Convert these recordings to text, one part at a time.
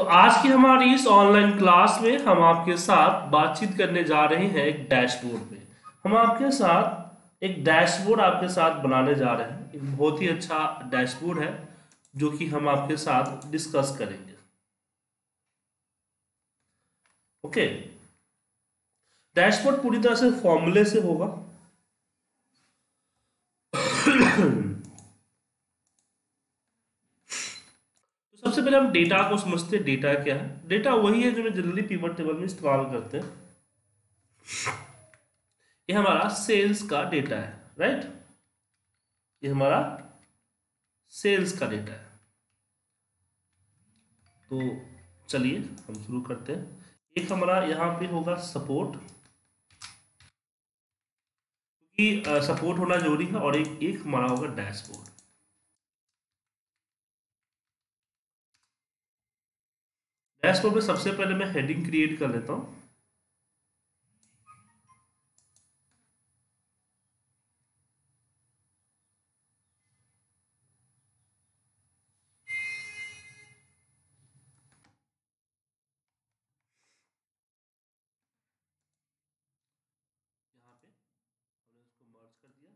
तो आज की हमारी इस ऑनलाइन क्लास में हम आपके साथ बातचीत करने जा रहे हैं एक डैशबोर्ड पे। हम आपके साथ एक डैशबोर्ड आपके साथ बनाने जा रहे हैं। एक बहुत ही अच्छा डैशबोर्ड है जो कि हम आपके साथ डिस्कस करेंगे। ओके, डैशबोर्ड पूरी तरह से फॉर्मूले से होगा। सबसे पहले हम डेटा को समझते हैं। डेटा क्या है? डेटा वही है जो मैं जनरली पिवट टेबल में इस्तेमाल करते हैं। ये हमारा सेल्स का डेटा है, राइट। ये हमारा सेल्स का डेटा है। तो चलिए हम शुरू करते हैं। एक हमारा यहाँ पे होगा सपोर्ट, क्योंकि सपोर्ट होना जरूरी है। और एक हमारा होगा डैशबोर्ड। डैशबोर्ड में सबसे पहले मैं हेडिंग क्रिएट कर लेता हूं। यहाँ पे हमने इसको मर्ज कर दिया।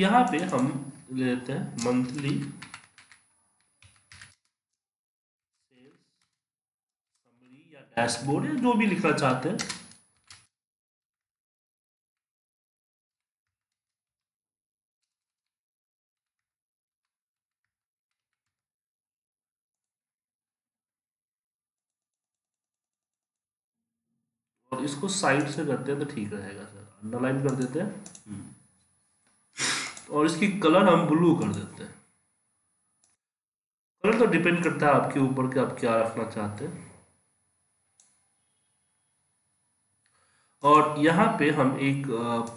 यहाँ पे हम लेते हैं मंथली सेल्स समरी या डैशबोर्ड या जो भी लिखना चाहते हैं। और इसको साइड से करते हैं तो ठीक रहेगा सर। अंडरलाइन कर देते हैं और इसकी कलर हम ब्लू कर देते हैं। कलर तो डिपेंड करता है आपके ऊपर कि आप क्या रखना चाहते हैं। और यहाँ पे हम एक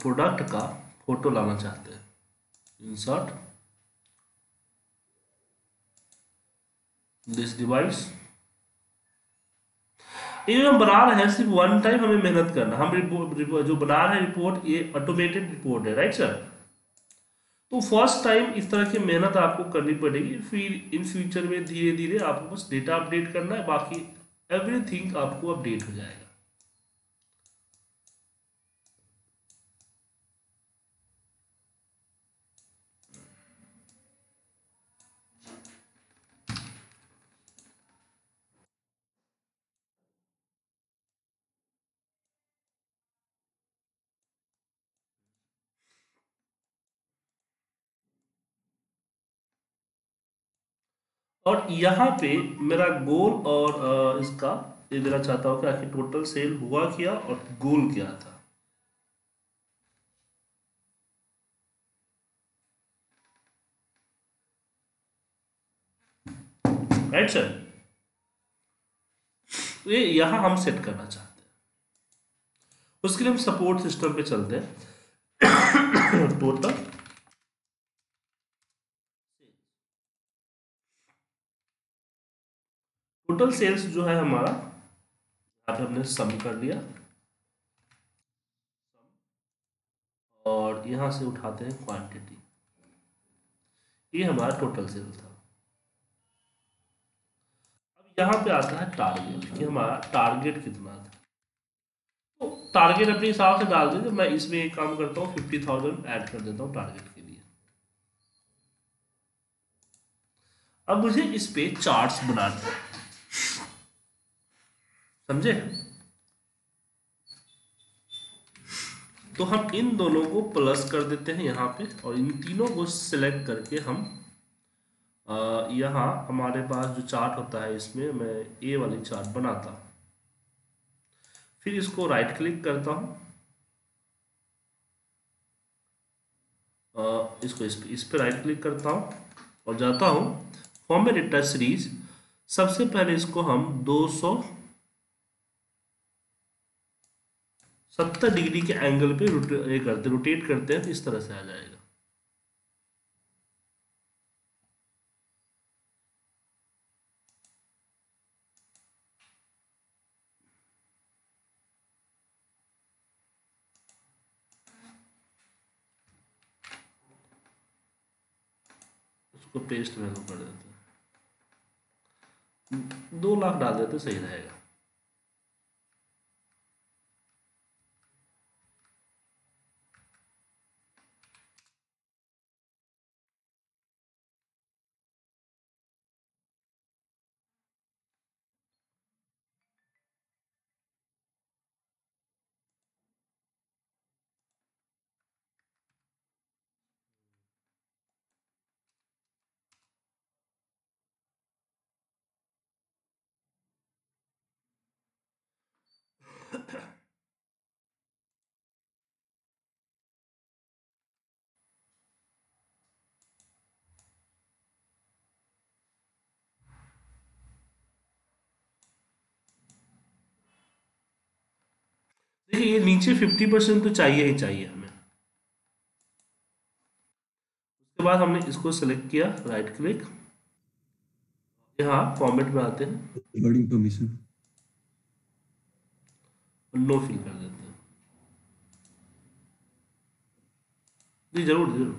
प्रोडक्ट का फोटो लाना चाहते हैं। Insert this device. ये हम बना रहे हैं, सिर्फ वन टाइम हमें मेहनत करना। हम जो बना रहे हैं रिपोर्ट, ये ऑटोमेटेड रिपोर्ट है, राइट सर। तो फर्स्ट टाइम इस तरह की मेहनत आपको करनी पड़ेगी। फिर इन फ्यूचर में धीरे धीरे आपको बस डेटा अपडेट करना है, बाकी एवरीथिंग आपको अपडेट हो जाएगा। और यहाँ पे मेरा गोल और इसका ये देना चाहता हूँ कि आखिर टोटल सेल हुआ क्या और गोल क्या था। राइट सर, तो ये यहाँ हम सेट करना चाहते हैं। उसके लिए हम सपोर्ट सिस्टम पे चलते हैं। टोटल टोटल सेल्स जो है हमारा, यहाँ पे हमने सम कर लिया। और यहाँ से उठाते हैं क्वांटिटी। ये हमारा टोटल सेल था। अब यहाँ पे आता है टारगेट कि हमारा टारगेट कितना था। तो टारगेट अपने हिसाब से डाल देते। मैं इसमें एक काम करता हूँ, 50,000 ऐड कर देता हूँ टारगेट के लिए। अब मुझे इस पे चार्ट्स बनाने हैं, समझे। तो हम इन दोनों को प्लस कर देते हैं यहाँ पे। और इन तीनों को सिलेक्ट करके हम यहाँ हमारे पास जो चार्ट होता है, इसमें मैं ए वाली चार्ट बनाता हूँ। फिर इसको राइट क्लिक करता हूँ, इसको इस पे राइट क्लिक करता हूँ और जाता हूँ फॉर्म डेटा सीरीज। सबसे पहले इसको हम 270 डिग्री के एंगल पे रोटेट करते हैं। इस तरह से आ जाएगा। इसको पेस्ट वैल्यू कर देते, 2 लाख डाल देते सही रहेगा। देखिए ये नीचे 50% तो चाहिए ही चाहिए हमें। उसके बाद हमने इसको सेलेक्ट किया, राइट क्लिक, यहाँ फॉर्मेट में आते हैं, रिगार्डिंग परमिशन नो फिल कर देते हैं। जी जरूर जरूर,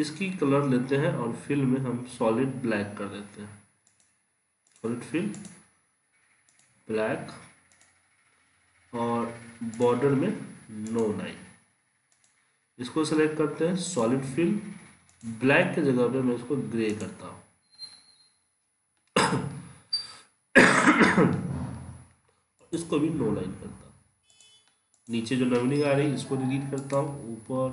इसकी कलर लेते हैं और फिल में हम सॉलिड ब्लैक कर देते हैं, सॉलिड फिल ब्लैक, और बॉर्डर में नो लाइन। इसको सेलेक्ट करते हैं, सॉलिड फिल ब्लैक के जगह पे मैं इसको ग्रे करता हूँ। इसको भी नो लाइन करता हूँ। नीचे जो लाइनिंग आ रही है इसको डिलीट करता हूँ। ऊपर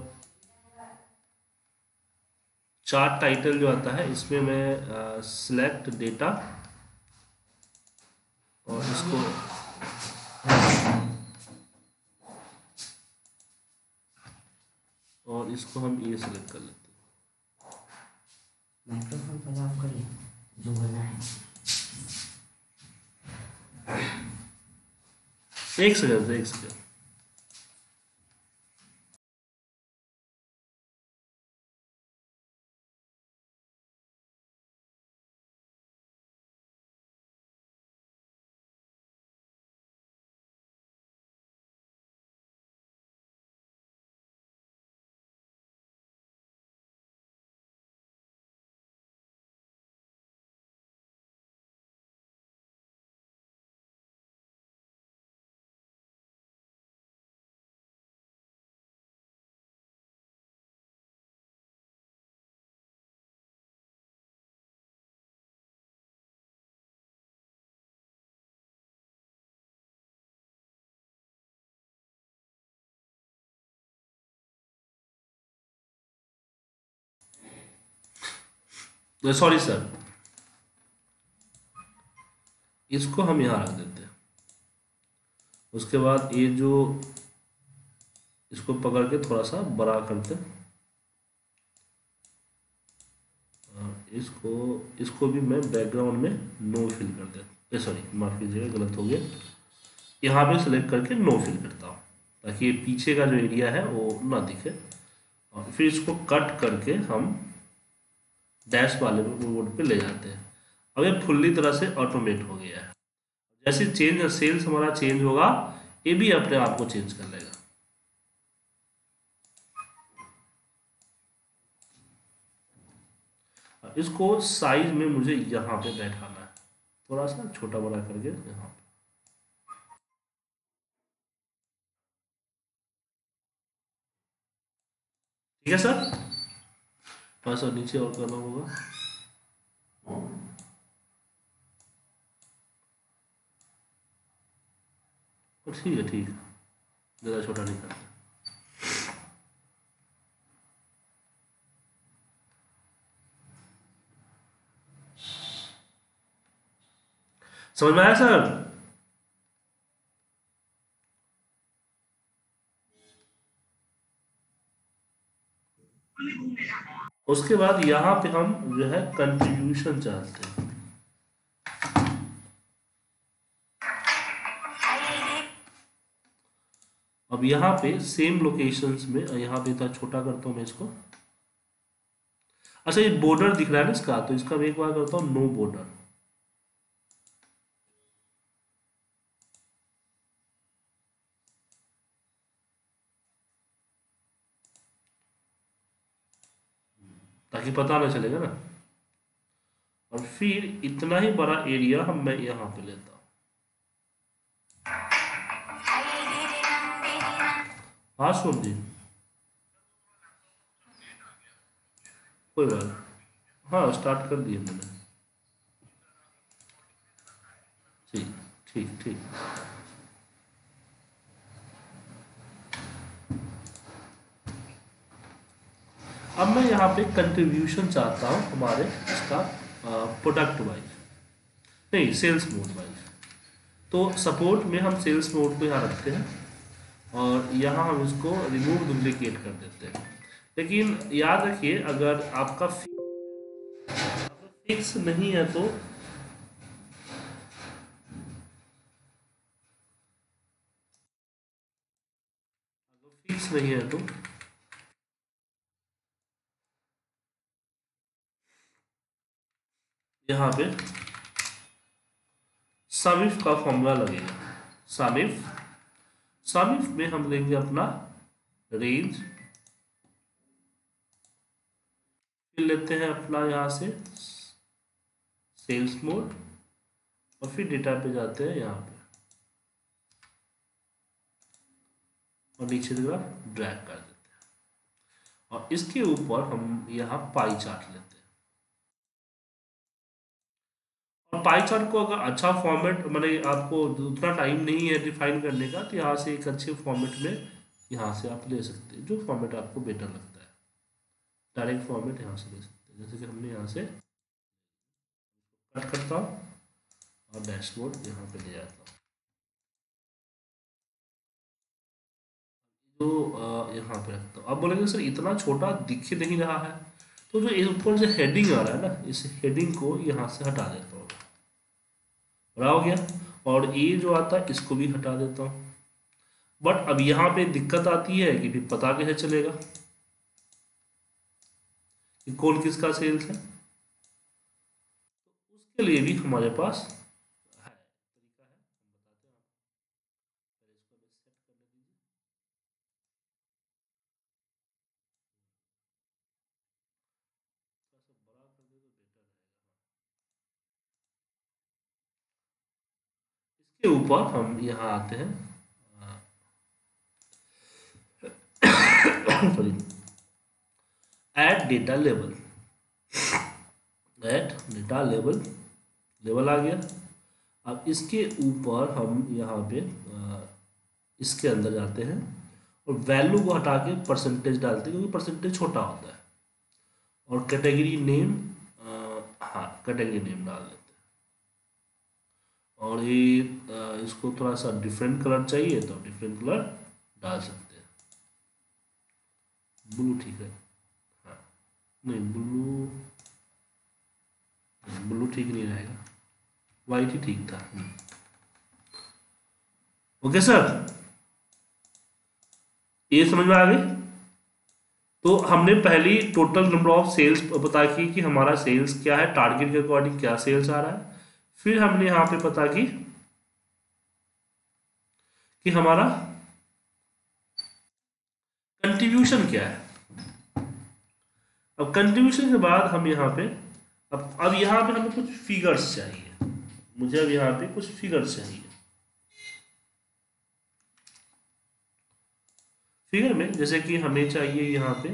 चार्ट टाइटल जो आता है इसमें मैं सिलेक्ट डेटा और इसको हम ये सिलेक्ट कर लेते हैं जो बना है। एक सेकंड सॉरी सर, इसको हम यहाँ रख देते हैं। उसके बाद ये जो इसको पकड़ के थोड़ा सा बड़ा करते हैं, इसको भी मैं बैकग्राउंड में नो फिल कर देता हूँ। सॉरी माफ कीजिएगा, गलत हो गया। यहाँ पे सेलेक्ट करके नो फिल करता हूँ ताकि ये पीछे का जो एरिया है वो ना दिखे। और फिर इसको कट करके हम डैश वाले मोड पे ले जाते हैं। अब ये फुल्ली तरह से ऑटोमेट हो गया है। जैसे चेंज सेल्स हमारा चेंज होगा ये भी अपने आप को चेंज कर लेगा। इसको साइज में मुझे यहाँ पे बैठाना है, थोड़ा सा छोटा बड़ा करके यहाँ पे। ठीक है सर, बस और नीचे और करना होगा। ठीक है ठीक है, ज़्यादा छोटा नहीं करता। समझ में आया सर? उसके बाद यहाँ पे हम जो है कंट्रीब्यूशन चाहते हैं। अब यहाँ पे सेम लोकेशंस में यहाँ पे इतना छोटा करता हूँ मैं इसको। अच्छा ये बॉर्डर दिख रहा है ना इसका, तो इसका मैं एक बार करता हूँ नो बॉर्डर। ताकि पता ना चलेगा ना। और फिर इतना ही बड़ा एरिया हम मैं यहाँ पे लेता हूँ। हाँ सुन जी कोई बात, हाँ स्टार्ट कर दिए मैंने। ठीक ठीक ठीक अब मैं यहाँ पे कंट्रीब्यूशन चाहता हूँ हमारे इसका प्रोडक्ट वाइज नहीं सेल्स मोड वाइज। तो सपोर्ट में हम सेल्स मोड को यहाँ रखते हैं और यहाँ हम इसको रिमूव डुप्लीकेट कर देते हैं। लेकिन याद रखिए अगर आपका फिक्स नहीं है तो यहाँ पे सामिफ का फॉर्मूला लगेगा। सामिफ में हम लेंगे अपना रेंज, फिर लेते हैं अपना यहाँ से सेल्स मोड और फिर डेटा पे जाते हैं यहाँ पे और नीचे की तरफ ड्रैग कर देते हैं और इसके ऊपर हम यहाँ पाई चार्ट लेते हैं। पाई चार्ट को अगर अच्छा फॉर्मेट माने आपको उतना टाइम नहीं है डिफाइन करने का तो यहाँ से एक अच्छे फॉर्मेट में यहाँ से आप ले सकते हैं जो फॉर्मेट आपको बेटर लगता है। डायरेक्ट फॉर्मेट यहाँ से ले सकते हैं, जैसे कि हमने यहाँ से कट करता हूँ और डैशबोर्ड यहाँ पे ले जाता हूँ। तो यहाँ पे रखता हूँ। आप बोलेंगे सर इतना छोटा दिख नहीं रहा है, तो जो ऊपर जो हेडिंग आ रहा है ना इस हेडिंग को यहाँ से हटा देता हूँ, हो गया। और ये जो आता है इसको भी हटा देता हूँ। बट अब यहाँ पे दिक्कत आती है कि फिर पता कैसे चलेगा कि कौन किसका सेल्स है, तो उसके लिए भी हमारे पास है तरीका है। के ऊपर हम यहाँ आते हैं सॉरी ऐड डेटा लेवल आ गया। अब इसके ऊपर हम यहाँ पे इसके अंदर जाते हैं और वैल्यू को हटा के परसेंटेज डालते हैं क्योंकि परसेंटेज छोटा होता है। और कैटेगरी नेम डाल देते हैं और ये इसको थोड़ा सा डिफरेंट कलर चाहिए तो डिफरेंट कलर डाल सकते हैं। ब्लू ठीक है, हाँ नहीं ब्लू ठीक नहीं रहेगा, वाइट ही ठीक था। ओके सर ये समझ में आ गई। तो हमने पहली टोटल नंबर ऑफ सेल्स बता की कि हमारा सेल्स क्या है, टारगेट के अकॉर्डिंग क्या सेल्स आ रहा है। फिर हमने यहाँ पे पता की कि हमारा कंट्रीब्यूशन क्या है। अब कंट्रीब्यूशन के बाद हम यहाँ पे अब यहाँ पे हमें कुछ फिगर्स चाहिए। मुझे अब यहाँ पे कुछ फिगर्स चाहिए। फिगर में जैसे कि हमें चाहिए यहाँ पे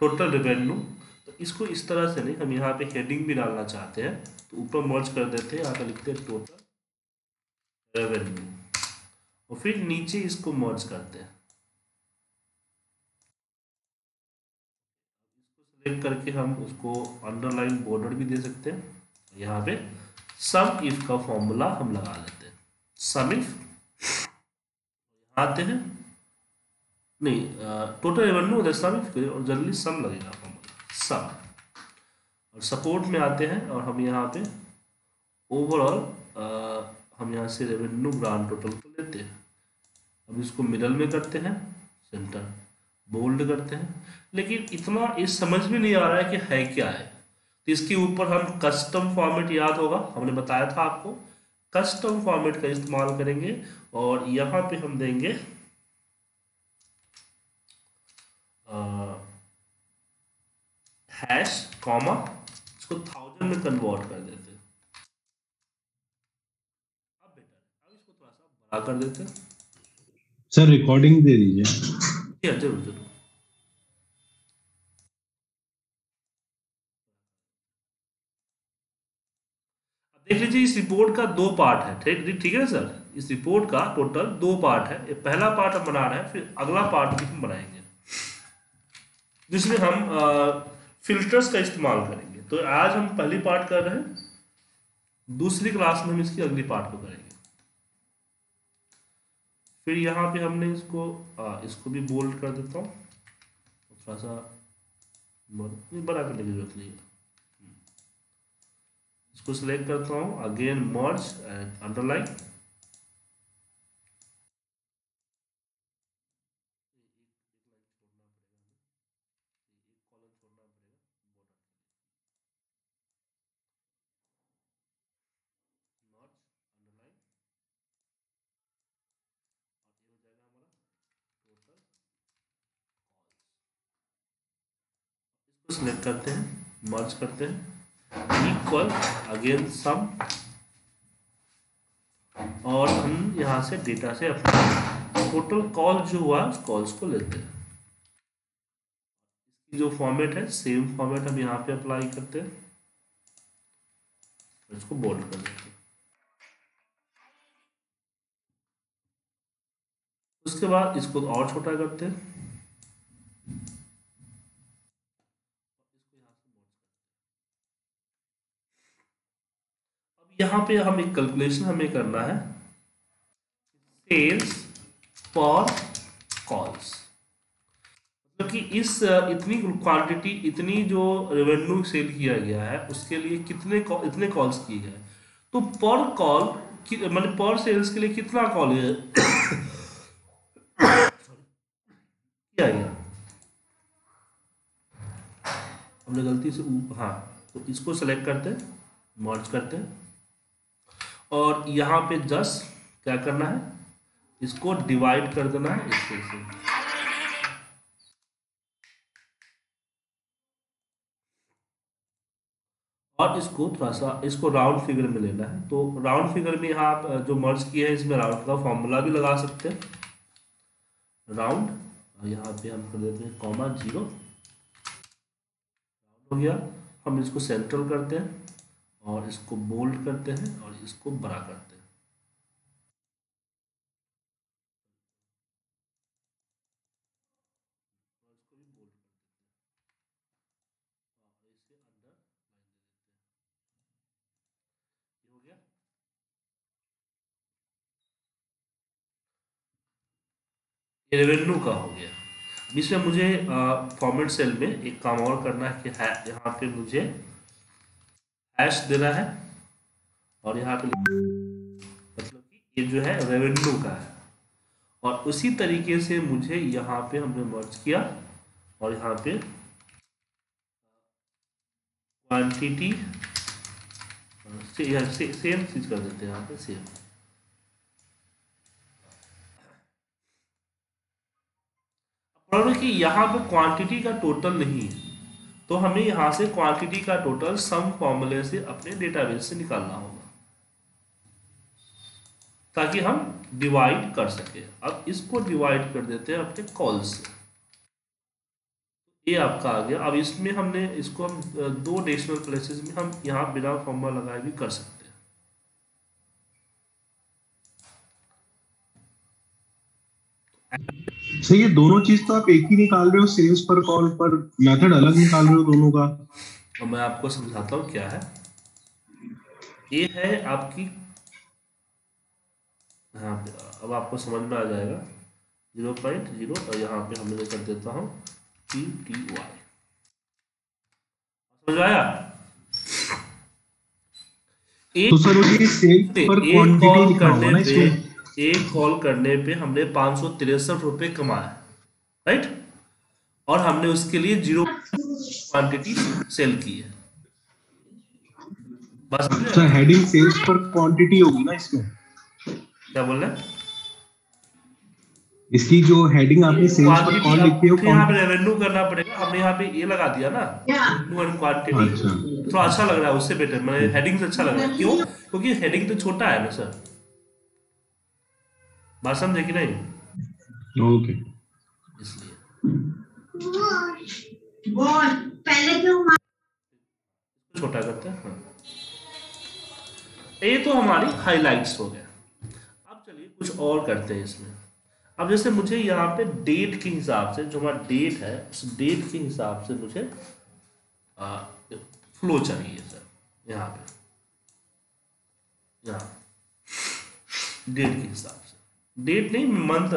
टोटल रेवेन्यू। इसको इस तरह से नहीं, हम यहाँ पे हेडिंग भी डालना चाहते हैं तो ऊपर मर्ज कर देते हैं। यहाँ पे लिखते हैं टोटल रेवेन्यू और फिर नीचे इसको मर्ज करते हैं। इसको सेलेक्ट करके हम उसको अंडरलाइन बॉर्डर भी दे सकते हैं। यहाँ पे सम इफ का फॉर्मूला हम लगा लेते हैं। सम इफ यहाँ आते हैं, नहीं टोटल रेवेन्यू होता है सम इफ और जनरली सम लगेगा सम। और सपोर्ट में आते हैं और हम यहाँ पे ओवरऑल हम यहाँ से रेवेन्यू ग्रांड टोटल को लेते हैं। अब इसको मिडल में करते हैं, सेंटर बोल्ड करते हैं। लेकिन इतना इस समझ में नहीं आ रहा है कि है क्या है, तो इसके ऊपर हम कस्टम फॉर्मेट, याद होगा हमने बताया था आपको, कस्टम फॉर्मेट का इस्तेमाल करेंगे और यहाँ पे हम देंगे हैश कॉमा इसको 1000 में कन्वर्ट कर देते। अब बेटर, अब इसको थोड़ा सा बड़ा कर देते। सर रिकॉर्डिंग दे दीजिए। जरूर जरूर। देख लीजिए इस रिपोर्ट का दो पार्ट है, ठीक है सर। इस रिपोर्ट का टोटल दो पार्ट है, पहला पार्ट हम बना रहे हैं, फिर अगला पार्ट भी हम बनाएंगे जिसमें हम फिल्टर्स का इस्तेमाल करेंगे। तो आज हम पहली पार्ट कर रहे हैं, दूसरी क्लास में हम इसकी अगली पार्ट को करेंगे। फिर यहाँ पे हमने इसको भी बोल्ड कर देता हूँ, थोड़ा सा बड़ा करने की जरूरत नहीं है। इसको सिलेक्ट करता हूं, अगेन मर्ज एंड अंडरलाइन। इसको सिलेक्ट करते हैं, मर्ज करते हैं, इक्वल अगेन सम, और हम यहाँ से डेटा से अपना टोटल कॉल जो हुआ उस कॉल्स को लेते हैं। इसकी जो फॉर्मेट है सेम फॉर्मेट हम यहाँ पे अप्लाई करते हैं, इसको बोल्ड कर देते हैं। उसके बाद इसको और छोटा करते हैं, यहाँ पे हम एक कैलकुलेशन हमें करना है सेल्स पर कॉल्स, मतलब कि इतनी क्वांटिटी, इतनी जो रेवेन्यू सेल किया गया है उसके लिए इतने कॉल्स किए गए, तो पर कॉल मतलब पर सेल्स के लिए कितना कॉल किया गया। हमने गलती से हाँ, तो इसको सेलेक्ट करते हैं, मर्ज करते हैं, और यहाँ पे जस्ट क्या करना है, इसको डिवाइड कर देना है इससे। और इसको थोड़ा सा इसको राउंड फिगर में लेना है, तो राउंड फिगर में यहाँ आप जो मर्ज किया है इसमें राउंड का फॉर्मूला भी लगा सकते हैं। राउंड यहाँ पे हम कर देते हैं कॉमा 0 हो गया। हम इसको सेंट्रल करते हैं और इसको बोल्ड करते हैं और इसको बड़ा करते हैं। ये रेवेन्यू का हो गया। इसमें मुझे फॉर्मेट सेल में एक काम और करना है कि यहाँ पे मुझे हैश देना है, और यहाँ पे मतलब कि ये जो है रेवेन्यू का है। और उसी तरीके से मुझे यहाँ पे हमने मर्ज किया, और यहाँ पे क्वांटिटी सेम चीज कर देते हैं। यहाँ पे सेम कि यहाँ पे क्वांटिटी का टोटल नहीं है, तो हमें यहाँ से क्वांटिटी का टोटल सम फॉर्मूले से अपने डेटाबेस से निकालना होगा ताकि हम डिवाइड कर सके। अब इसको डिवाइड कर देते हैं अपने कॉल से, ये आपका आ गया। अब इसमें हमने इसको हम दो डेसिमल प्लेसेस में हम यहाँ बिना फॉर्मूला लगाए भी कर सकते हैं। सर ये दोनों चीज तो आप एक ही निकाल रहे हो, सेल्स पर कॉल पर मेथड अलग निकाल रहे हो दोनों का। तो मैं आपको समझाता हूँ क्या है। ये है आपकी, हाँ अब आपको समझ में आ जाएगा, 0.0 और यहाँ पे हमने कर देता हूँ PTY। समझ आया? एक तो सर सेल्स पर क्वांटिटी निकालना है इसमें। एक कॉल करने पे हमने 563 रुपये कमाए, राइट, और हमने उसके लिए 0 क्वांटिटी सेल की है। बस तो हेडिंग सेल्स पर क्वांटिटी होगी ना इसमें। क्या बोल रहे हैं? इसकी जो हेडिंग आपने सेल्स पर कौन लिखी हो, यहाँ पे रेवेन्यू करना पड़ेगा। हमने यहाँ पे ये लगा दिया ना, रेवेन्यू एंड क्वांटिटी, थोड़ा अच्छा लग रहा है उससे बेटर। मैं हेडिंग से अच्छा लग रहा है, क्यों? क्योंकि हेडिंग तो छोटा है ना सर, बात समझे कि नहीं? ओके, इसलिए पहले क्यों छोटा करते हैं। हाँ। ये तो हमारी हाइलाइट्स हो गया। अब चलिए कुछ और करते हैं इसमें। अब जैसे मुझे यहाँ पे डेट के हिसाब से, जो हमारा डेट है, उस डेट के हिसाब से मुझे फ्लो चाहिए सर। यहाँ पे, यहाँ डेट के हिसाब से, डेट नहीं मंथ,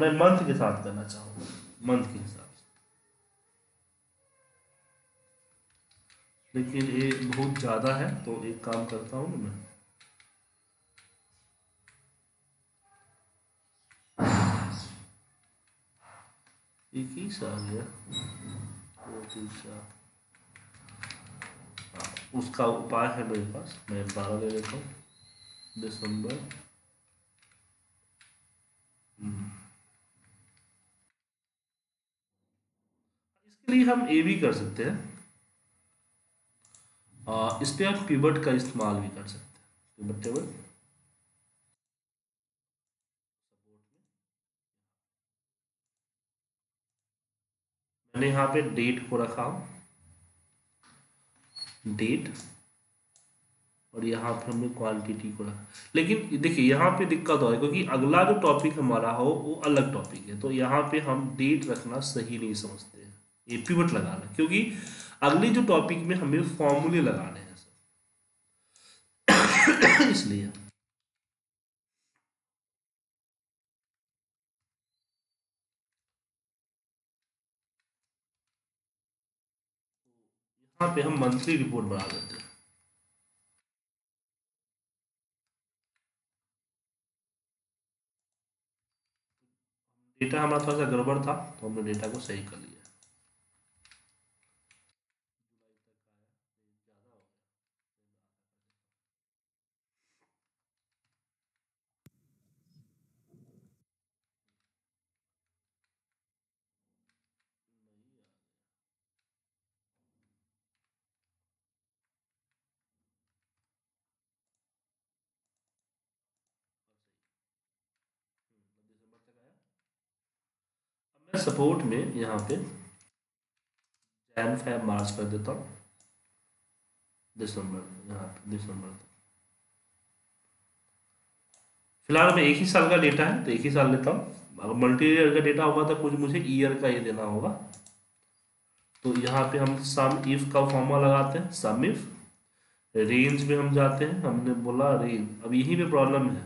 मैं मंथ के साथ करना चाहूँगा, मंथ के हिसाब से। लेकिन ये बहुत ज़्यादा है, तो एक काम करता हूँ मैं, एक ही साल है, उसका उपाय है मेरे पास। मैं 12 ले लेता हूँ, दिसंबर। इसके लिए हम ये भी कर सकते हैं, इस पे हम पिवट का इस्तेमाल भी कर सकते हैं, पिवट टेबल। मैंने यहाँ पे डेट को रखा, डेट, और यहाँ पर हमने क्वांटिटी को रखा। लेकिन देखिए यहाँ पे दिक्कत हो रही है, क्योंकि अगला जो टॉपिक हमारा हो वो अलग टॉपिक है, तो यहाँ पे हम डेट रखना सही नहीं समझते हैं, ये पिवट लगाना, क्योंकि अगले जो टॉपिक में हमें फॉर्मूले लगाने हैं सर। इसलिए यहाँ पे हम मंथली रिपोर्ट बना देते हैं। डेटा हमारा थोड़ा सा गड़बड़ था, तो हमने डेटा को सही कर लिया। मैं सपोर्ट में यहाँ पे Jan-Feb-March कर देता हूँ, दिसंबर, यहाँ पे दिसंबर। फिलहाल मैं एक ही साल का डेटा है, तो एक ही साल लेता हूँ। अगर मल्टी ईयर का डेटा होगा तो कुछ मुझे ईयर का ही देना होगा। तो यहाँ पे हम सम इफ का फॉर्मूला लगाते हैं, सम इफ। रेंज में हम जाते हैं, हमने बोला रेंज। अब यहीं पे प्रॉब्लम है,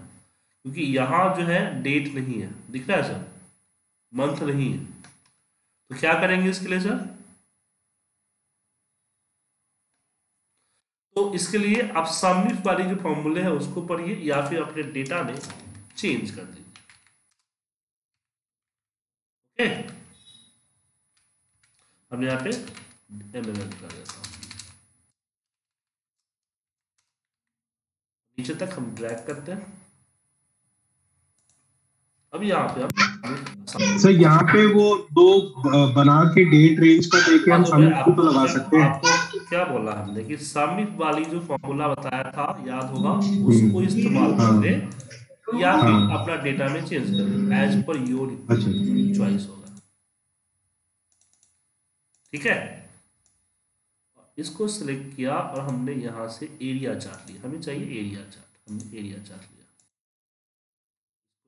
क्योंकि यहाँ जो है डेट नहीं है, दिख रहा है सर, मंथ नहीं है। तो क्या करेंगे इसके लिए सर? तो इसके लिए आप सम इफ वाली जो फॉर्मूले है उसको पढ़िए, या फिर अपने डेटा में चेंज कर दीजिए। ओके, हम यहाँ पे एमएल कर देता हूँ, नीचे तक हम ड्रैग करते हैं। अब यहाँ पे हम सर, यहाँ पे वो दो बना के डेट रेंज का देके हम समीप तो लगा सकते हैं। आपको क्या बोला हमने कि समीप वाली जो फॉर्मूला बताया था, याद होगा, उसको इस्तेमाल करें या फिर अपना डेटा में चेंज करें एज पर योर चॉइस होगा। ठीक है, इसको सिलेक्ट किया और हमने यहाँ से एरिया चार्ट लिया। हमें चाहिए एरिया चार्ट, हमने एरिया चार्ट लिया।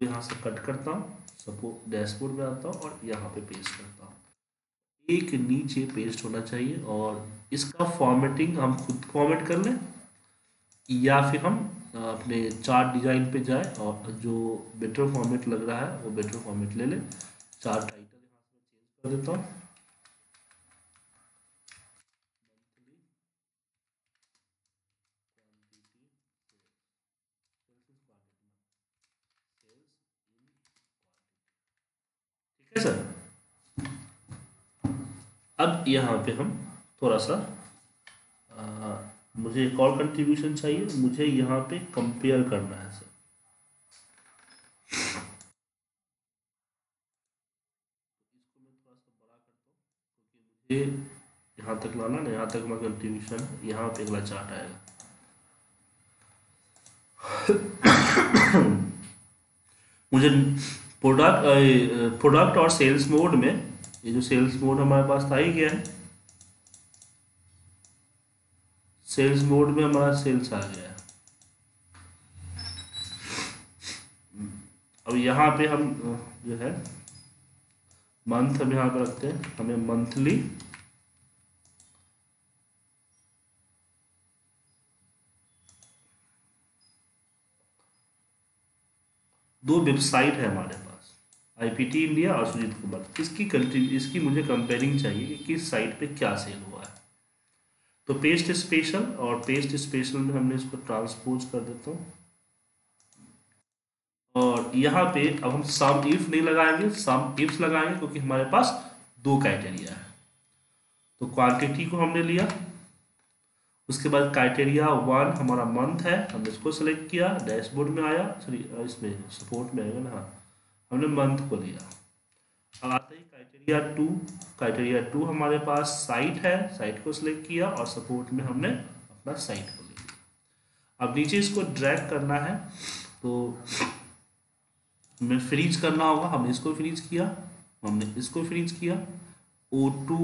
यहाँ से कट करता हूँ, सपोर्ट डैशबोर्ड में आता हूँ और यहाँ पे पेस्ट करता हूँ। एक नीचे पेस्ट होना चाहिए, और इसका फॉर्मेटिंग हम खुद फॉर्मेट कर लें, या फिर हम अपने चार्ट डिजाइन पे जाएं और जो बेटर फॉर्मेट लग रहा है वो बेटर फॉर्मेट ले लें। चार्ट टाइटल यहाँ से चेंज कर देता हूँ, सर। अब यहाँ पे हम थोड़ा सा मुझे एक और कंट्रीब्यूशन चाहिए, मुझे यहाँ पे कंपेयर करना है सर। ये यहाँ तक लाना ना, यहाँ तक हमारा कंटिन्यूशन, यहाँ पे अगला चार्ट आएगा। मुझे प्रोडक्ट और सेल्स मोड में, ये जो सेल्स मोड हमारे पास आ ही गया है, सेल्स मोड में हमारा सेल्स आ गया है। अब यहाँ पे हम जो है मंथ हम यहाँ पे रखते हैं, हमें मंथली दो वेबसाइट है हमारे पास, आईपीटी इंडिया और सुजीत कुमार, इसकी मुझे कंपेयरिंग चाहिए कि किस साइट पे क्या सेल हुआ है। तो पेस्ट स्पेशल और पेस्ट स्पेशल में हमने इसको ट्रांसपोज कर देता हूँ। और यहाँ पे अब हम सम इफ नहीं लगाएंगे, सम इफ्स लगाएंगे क्योंकि हमारे पास दो क्राइटेरिया है। तो क्वांटिटी को हमने लिया, उसके बाद क्राइटेरिया वन हमारा मंथ है, हमने इसको सेलेक्ट किया, डैशबोर्ड में आया, सॉरी इसमें सपोर्ट में आएगा ना, हमने मंथ को लिया। अब आता ही क्राइटेरिया टू हमारे पास साइट है, साइट को सिलेक्ट किया और सपोर्ट में हमने अपना साइट को ले लिया। अब नीचे इसको ड्रैग करना है तो हमें फ्रीज करना होगा, हमने इसको फ्रीज किया, हमने इसको फ्रीज किया, O2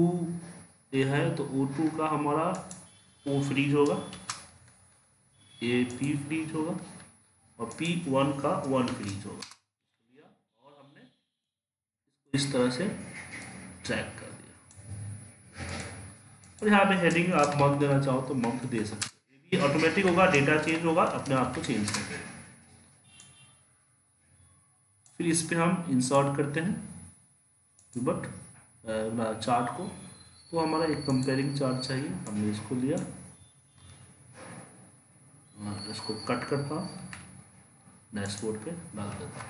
ये है तो O2 का हमारा O फ्रीज होगा, ये P फ्रीज होगा और P1 का 1 फ्रीज होगा। और हमने इसको इस तरह से ट्रैक कर दिया। और यहाँ पे हेडिंग आप मंथ देना चाहो तो मंथ दे सकते हो, ये भी ऑटोमेटिक होगा, डेटा चेंज होगा, अपने आप को चेंज कर देगा। फिर इस पर हम इंसर्ट करते हैं बट चार्ट को, तो हमारा एक कंपेयरिंग चार्ट चाहिए, हमने इसको लिया, इसको कट करता हूँ, डैशबोर्ड पे डाल देता हूँ।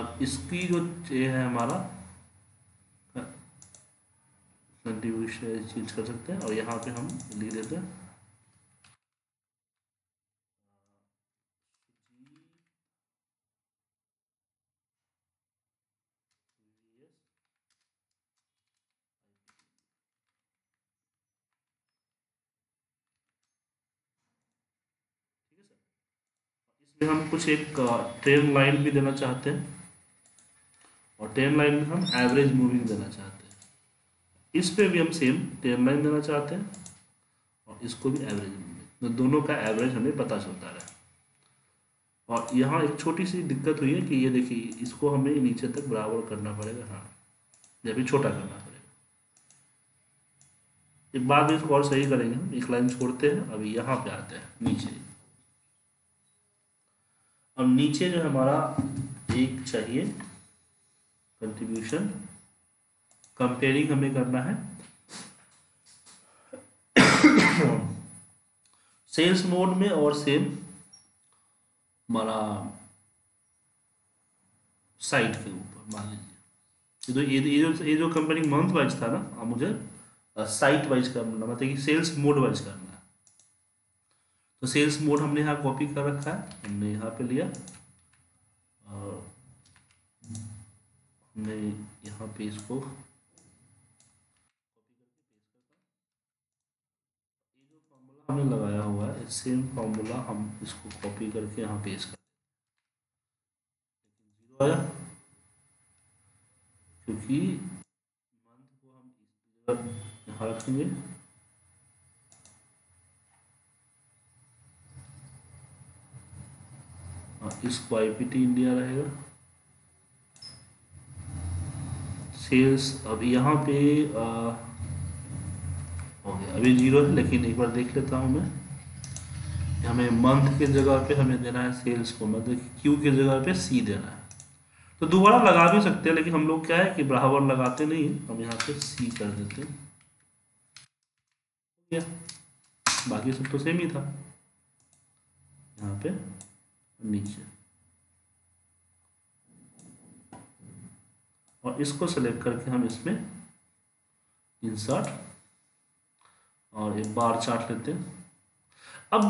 अब इसकी जो है हमारा कंट्रीब्यूशन चेंज कर सकते हैं और यहाँ पे हम लिख देते हैं इसमें हम कुछ एक ट्रेंड लाइन भी देना चाहते हैं और ट्रेंड लाइन में हम एवरेज मूविंग देना चाहते हैं। इस पे भी हम सेम ट्रेंड लाइन देना चाहते हैं और इसको भी एवरेज, तो दोनों का एवरेज हमें पता चलता रहा है। और यहाँ एक छोटी सी दिक्कत हुई है कि ये देखिए, इसको हमें नीचे तक बराबर करना पड़ेगा, हाँ या फिर छोटा करना पड़ेगा। एक बाद में इसको और सही करेंगे, हम एक लाइन छोड़ते हैं। अभी यहाँ पे आते हैं नीचे, अब नीचे जो हमारा एक चाहिए कंट्रीब्यूशन, कंपेयरिंग हमें करना है। सेल्स मोड में और सेम हमारा साइट के ऊपर मान लीजिए, ये जो कंपेयरिंग मंथ वाइज था ना, अब मुझे साइट वाइज करना, मतलब कि सेल्स मोड वाइज करना है। तो सेल्स मोड हमने यहाँ कॉपी कर रखा है, हमने यहाँ पे लिया और हमने यहाँ पे इसको हमने लगाया हुआ है, सेम फार्मूला हम इसको कॉपी करके यहाँ पेस्ट कर जीरो आया, क्योंकि मंथ को हम यहाँ रखेंगे। इसको आईपीटी इंडिया रहेगा सेल्स। अब यहाँ पे अभी जीरो है, लेकिन एक बार देख लेता हूँ मैं, हमें मंथ के जगह पे हमें देना है सेल्स को, मतलब क्यू के जगह पे सी देना है। तो दोबारा लगा भी सकते हैं, लेकिन हम लोग क्या है कि बराबर लगाते नहीं, हम यहाँ पे सी कर देते हैं, बाकी सब तो सेम ही था। यहाँ पे नीचे और इसको सेलेक्ट करके हम इसमें इंसर्ट और एक बार चार्ट लेते हैं। अब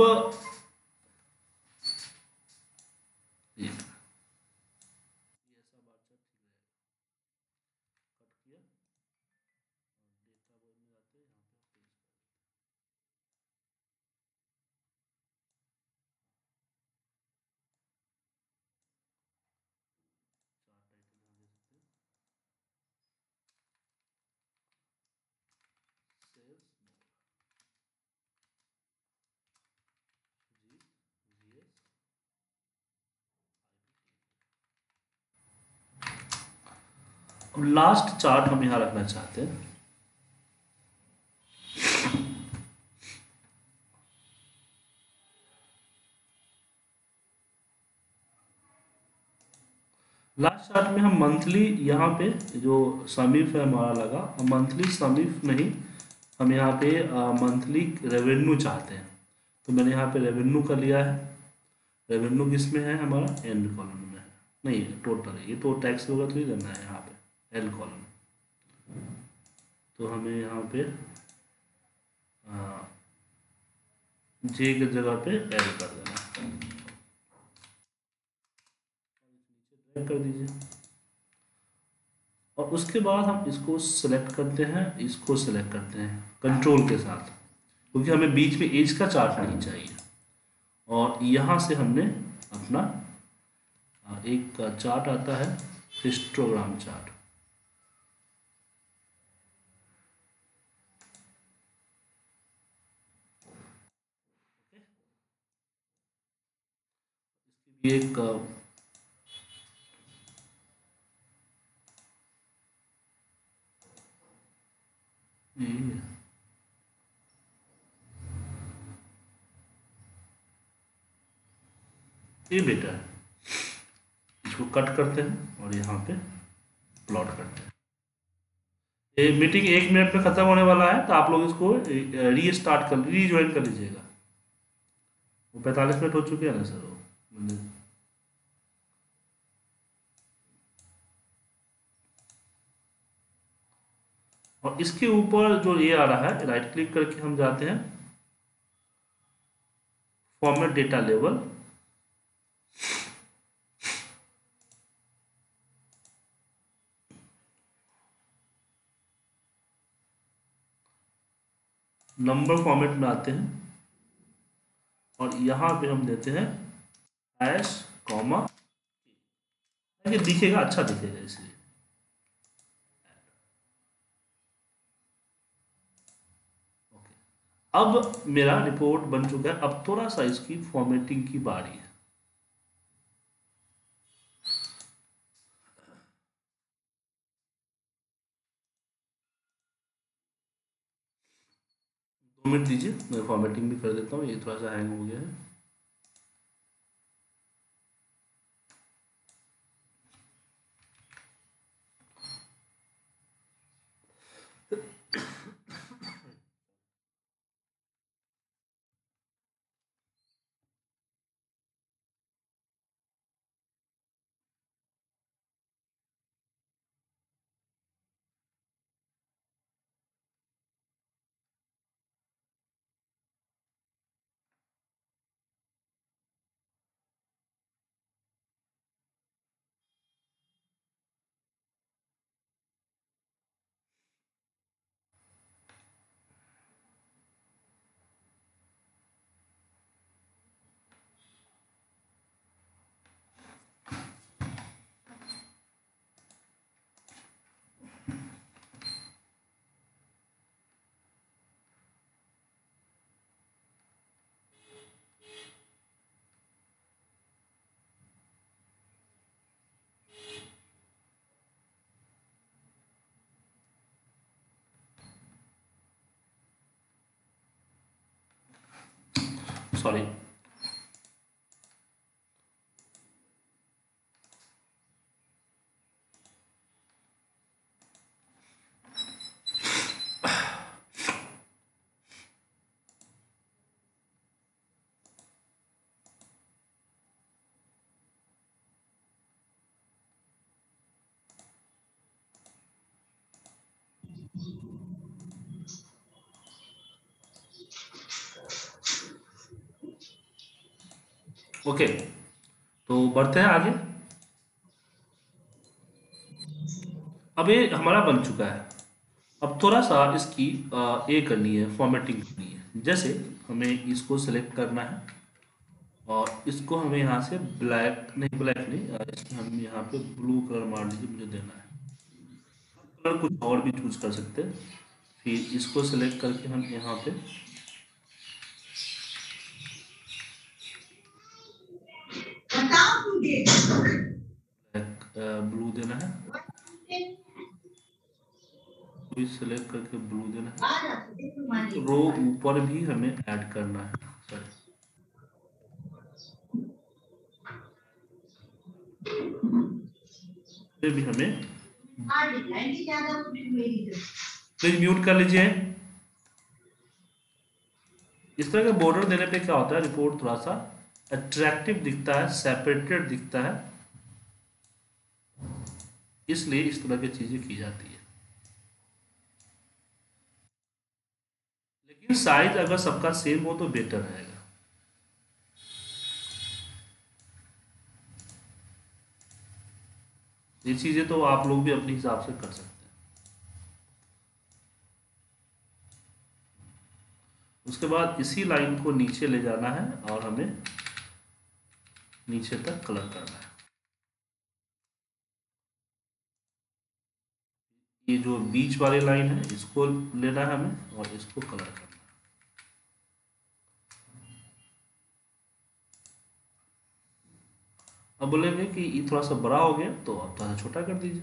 तो लास्ट चार्ट हम यहां रखना चाहते हैं। लास्ट चार्ट में हम मंथली यहाँ पे जो समीफ है हमारा लगा, और मंथली समीफ नहीं, हम यहाँ पे मंथली रेवेन्यू चाहते हैं। तो मैंने यहाँ पे रेवेन्यू का लिया है। रेवेन्यू किस में है हमारा? एन कॉलम में है, नहीं है टोटल है। ये तो टैक्स वगैरह तो ही करना है यहाँ पे एल कॉलम। तो हमें यहाँ पे जे की जगह पे एल कर देना, कर दीजिए। और उसके बाद हम इसको सिलेक्ट करते हैं, इसको सिलेक्ट करते हैं कंट्रोल के साथ, क्योंकि हमें बीच में एज का चार्ट नहीं चाहिए। और यहाँ से हमने अपना एक चार्ट आता है हिस्टोग्राम चार्ट। इसकी भी एक ये बेटा इसको कट करते हैं और यहाँ पे प्लॉट करते हैं। ये मीटिंग 1 मिनट में ख़त्म होने वाला है, तो आप लोग इसको रीज्वाइन कर लीजिएगा। वो 45 मिनट हो चुके हैं ना सर, वो और इसके ऊपर जो ये आ रहा है राइट क्लिक करके हम जाते हैं format data level. Number format में आते हैं और यहाँ पे हम देते हैं डैश कॉमा, ताकि दिखेगा, अच्छा दिखेगा इसलिए। अब मेरा रिपोर्ट बन चुका है। अब थोड़ा सा इसकी फॉर्मेटिंग की बारी है। दो मिनट दीजिए, मैं फॉर्मेटिंग भी कर देता हूँ। ये थोड़ा सा हैंग हो गया है। सॉरी, ओके तो बढ़ते हैं आगे। अब ये हमारा बन चुका है। अब थोड़ा सा इसकी ये करनी है, फॉर्मेटिंग करनी है। जैसे हमें इसको सेलेक्ट करना है और इसको हमें यहाँ से ब्लैक नहीं, इसमें हम यहाँ पे ब्लू कलर मार दीजिए, मुझे देना है कलर। कुछ और भी चूज कर सकते हैं। फिर इसको सेलेक्ट करके हम यहाँ पे ब्लू देना है। को ही सिलेक्ट करके ब्लू देना है, रो ऊपर भी हमें ऐड करना है। सॉरी भी हमें प्लीज म्यूट कर लीजिए। इस तरह का बॉर्डर देने पे क्या होता है, रिपोर्ट थोड़ा सा अट्रैक्टिव दिखता है, सेपरेटेड दिखता है, इसलिए इस तरह की चीजें की जाती है। लेकिन साइज अगर सबका सेम हो तो बेटर रहेगा। ये चीजें तो आप लोग भी अपने हिसाब से कर सकते हैं। उसके बाद इसी लाइन को नीचे ले जाना है और हमें नीचे तक कलर करना है। ये जो बीच वाली लाइन है इसको लेना है हमें और इसको कलर करना है। अब बोलेंगे कि ये थोड़ा सा बड़ा हो गया तो आप थोड़ा छोटा कर दीजिए,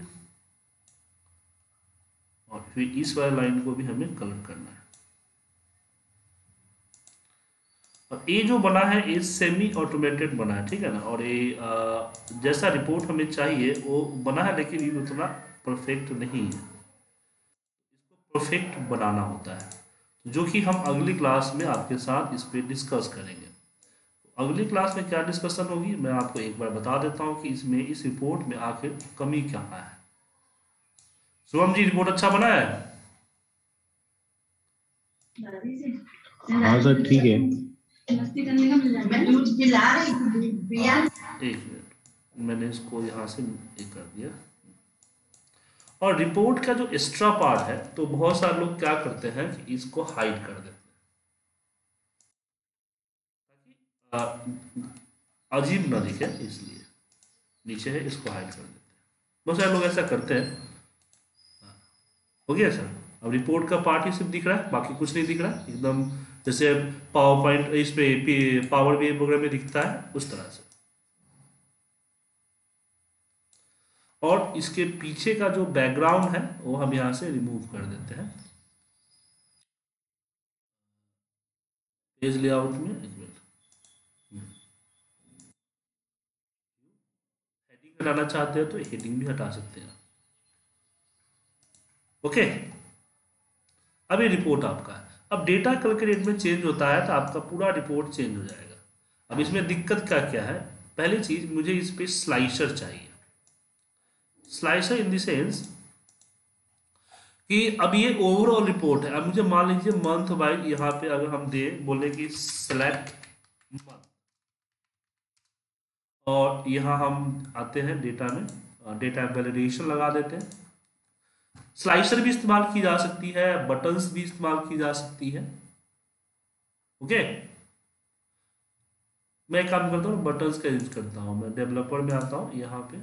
और फिर इस वाली लाइन को भी हमें कलर करना है। और ये जो बना है ये सेमी ऑटोमेटेड बना है, ठीक है ना, और ये जैसा रिपोर्ट हमें चाहिए वो बना है, लेकिन ये उतना परफेक्ट नहीं है, इसको परफेक्ट बनाना होता है, जो कि हम अगली क्लास में आपके साथ इस पर डिस्कस करेंगे। अगली क्लास में क्या डिस्कशन होगी मैं आपको एक बार बता देता हूं कि इसमें इस रिपोर्ट में आखिर कमी क्या है। शुभम जी रिपोर्ट अच्छा बना है? हाँ सर ठीक है। एक मिनट, मैंने इसको यहाँ से एक कर दिया। और रिपोर्ट का जो एक्स्ट्रा पार्ट है तो बहुत सारे लोग क्या करते हैं कि इसको हाइड कर देते हैं ताकि अजीब ना दिखे, इसलिए नीचे है इसको हाइड कर देते हैं, बहुत सारे लोग ऐसा करते हैं। हो गया सर, अब रिपोर्ट का पार्ट ही सिर्फ दिख रहा है, बाकी कुछ नहीं दिख रहा है, एकदम जैसे पावर पॉइंट इस पे पावर बीआई प्रोग्राम में दिखता है उस तरह से। और इसके पीछे का जो बैकग्राउंड है वो हम यहाँ से रिमूव कर देते हैं पेज लेआउट में। एक मिनट, हेडिंग हटाना चाहते हैं तो हेडिंग भी हटा सकते हैं। ओके, अब ये रिपोर्ट आपका है। अब डेटा कल के डेट में चेंज होता है तो आपका पूरा रिपोर्ट चेंज हो जाएगा। अब इसमें दिक्कत क्या क्या है, पहली चीज मुझे इस पर स्लाइसर चाहिए। स्लाइसर इन द सेंस कि अब ये ओवरऑल रिपोर्ट है। अब मुझे मान लीजिए मंथ वाइज यहाँ पे अगर हम बोले कि सेलेक्ट मंथ, और यहाँ हम आते हैं डेटा में, डेटा वैलिडेशन लगा देते हैं। स्लाइसर भी इस्तेमाल की जा सकती है, बटन्स भी इस्तेमाल की जा सकती है। ओके, मैं काम करता हूँ बटन्स का यूज करता हूँ। मैं डेवलपर में आता हूँ, यहाँ पे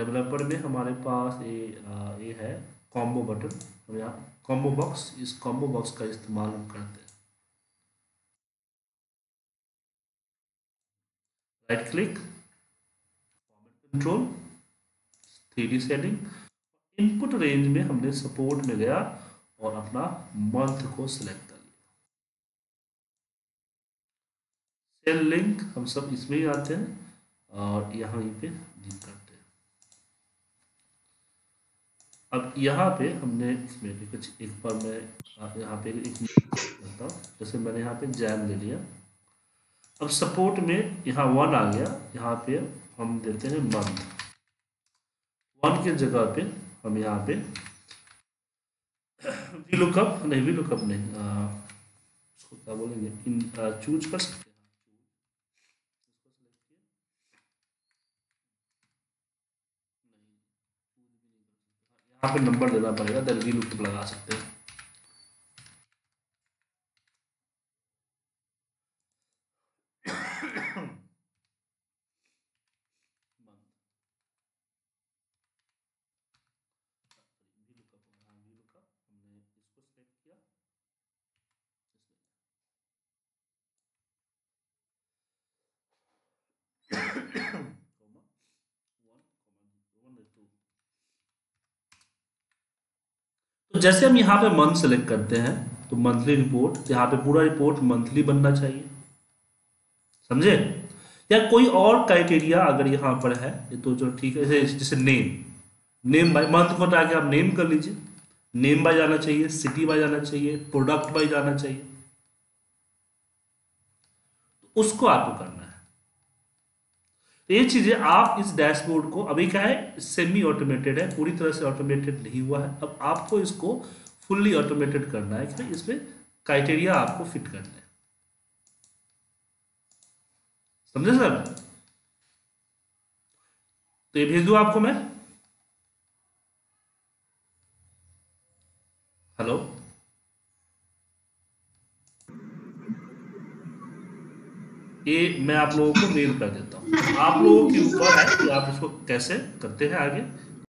डेवलपर में हमारे पास ये है कॉम्बो बटन, हम यहाँ कॉम्बो बॉक्स, इस कॉम्बो बॉक्स का इस्तेमाल करते हैं। Right click, format control, 3D setting, input range में हमने सपोर्ट में गया और अपना मंथ को सिलेक्ट कर लिया। सेल लिंक हम सब इसमें ही आते हैं और यहाँ पे लिंक करते हैं। अब यहाँ पे हमने इसमें कुछ एक बार मैं यहाँ पे एक करता हूँ, जैसे मैंने यहाँ पे जैन ले लिया। अब सपोर्ट में यहाँ 1 आ गया, यहाँ पे हम देते हैं मंथ, 1 के जगह पे हम यहाँ पे वी लुकअप नहीं इसको क्या बोलेंगे, इन चूज कर सकते हैं। यहाँ पे नंबर देना पड़ेगा, देन वी लुकअप लगा सकते हैं। तो जैसे हम यहाँ पे मंथ सेलेक्ट करते हैं तो मंथली रिपोर्ट, यहाँ पे पूरा रिपोर्ट मंथली बनना चाहिए, समझे? या कोई और क्राइटेरिया अगर यहाँ पर है तो जो ठीक है, जैसे नेम, नेम बाय मंथ को हटा के आप नेम कर लीजिए, नेम बाय जाना चाहिए, सिटी बाय जाना चाहिए, प्रोडक्ट बाय जाना चाहिए, तो उसको आपको करना है। तो ये चीजें आप इस डैशबोर्ड को, अभी क्या है सेमी ऑटोमेटेड है, पूरी तरह से ऑटोमेटेड नहीं हुआ है, अब आपको इसको फुल्ली ऑटोमेटेड करना है कि इसमें क्राइटेरिया आपको फिट करना है, समझे सर? तो ये भेज दूं आपको मैं, हेलो ये मैं आप लोगों को मेल कर देता हूं, आप लोगों के ऊपर है कि आप इसको कैसे करते हैं आगे।